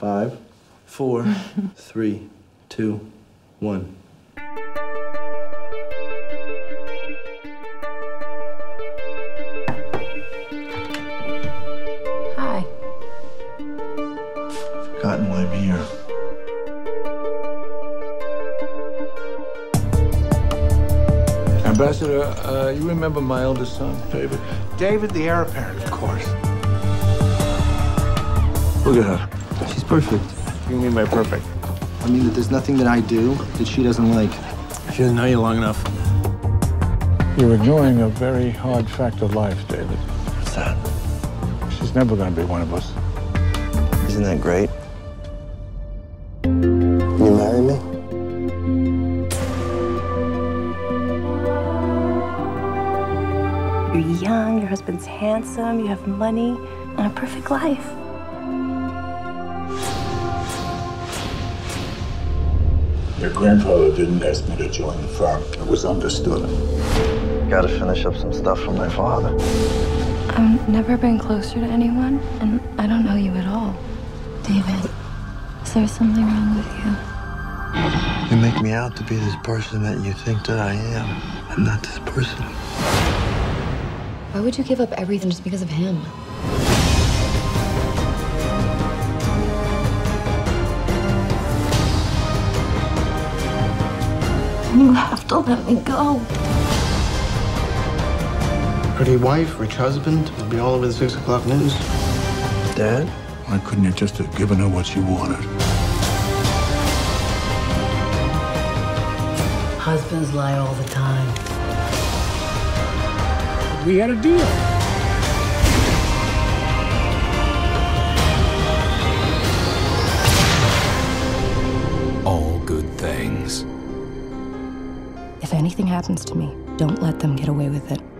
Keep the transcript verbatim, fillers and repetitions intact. five, four, three, two, one. Hi. I've forgotten why I'm here. Ambassador, uh, you remember my eldest son, David? David, the heir apparent, of course. Look at her. She's perfect. What do you mean by perfect? I mean that there's nothing that I do that she doesn't like. She doesn't know you long enough. You're ignoring a very hard fact of life, David. What's that? She's never going to be one of us. Isn't that great? Can you marry me? You're young, your husband's handsome, you have money, and a perfect life. Your grandfather didn't ask me to join the firm. It was understood. Gotta finish up some stuff for my father. I've never been closer to anyone, and I don't know you at all. David, is there something wrong with you? You make me out to be this person that you think that I am. I'm not this person. Why would you give up everything just because of him? You have to let me go. Pretty wife, rich husband, it'll be all over the six o'clock news. Dad? Why couldn't you just have given her what she wanted? Husbands lie all the time. We had a deal. All Good Things. If anything happens to me, don't let them get away with it.